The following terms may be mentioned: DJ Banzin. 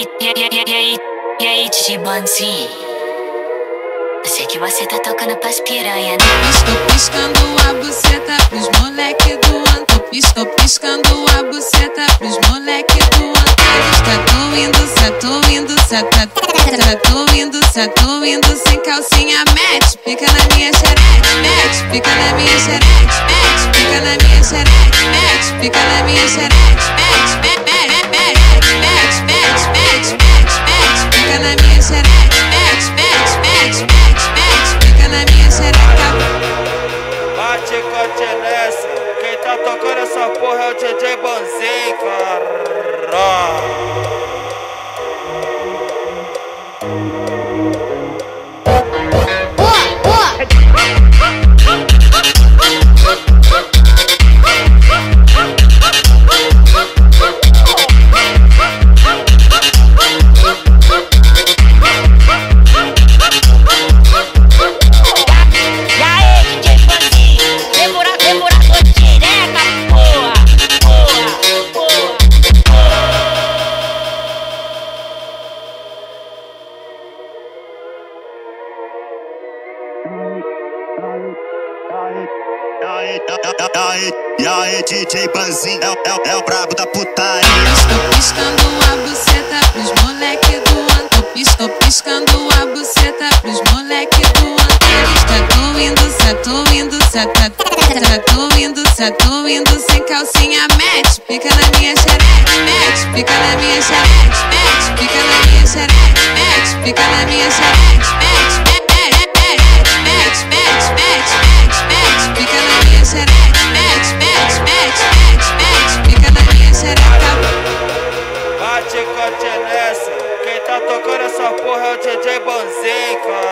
DJ Banzin. Sei que você tá tocando pras piranha, né? Estou piscando a buceta pros moleque do antro. Estou piscando a buceta pros moleque do antro. Tá doindo, sem calcinha. Mete, pica na minha xerete. Mete, pica na minha xerete. Mete, pica na minha xerete. Mete, pica na minha xerete. Quem tá tocando essa porra é o DJ Banzin, cara. E aí, DJ Banzin é o brabo da putaria. Estou piscando a buceta pros moleque do antro. Estou piscando a buceta pros moleque do antro. Tá doindo, sem calcinha. Mete, pica na minha xerete. Mete, pica na minha xerete. Mete, pica na minha xerete. Mete, pica na minha xerete. Quem tá tocando essa porra é o DJ Banzin, cara.